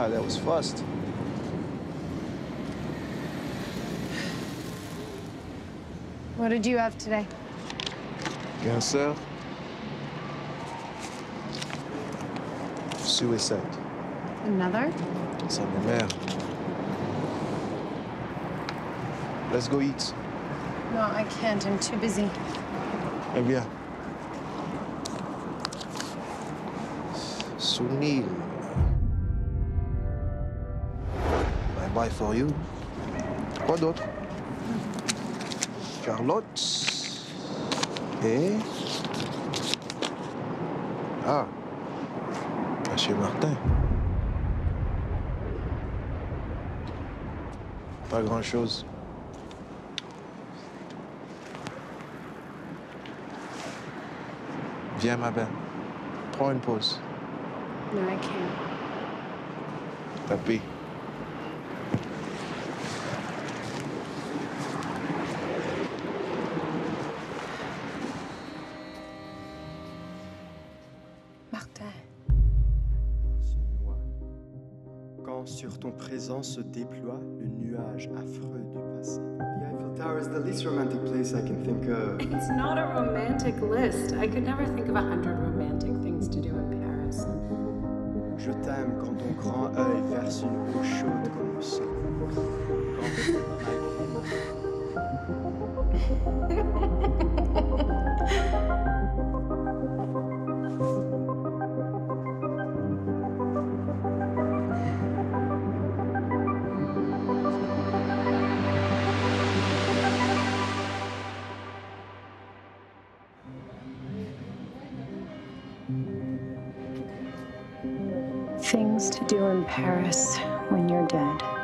That was fast. What did you have today? Cancer. Suicide. Another? Sa mère. Let's go eat. No, I can't. I'm too busy. Eh bien. Sunil. Buy for you. What d'autre? Charlotte. Et... Ah. Monsieur Martin. Pas grand-chose. Viens, ma belle. Prends une pause. No, I can't. Papi. Sur ton présent se déploie le nuage affreux du passé. The Eiffel Tower is the least romantic place I can think of. It's not a romantic list. I could never think of 100 romantic things to do in Paris. Je t'aime quand ton grand œil verse une eau chaude comme le sang. Things to do in Paris when you're dead.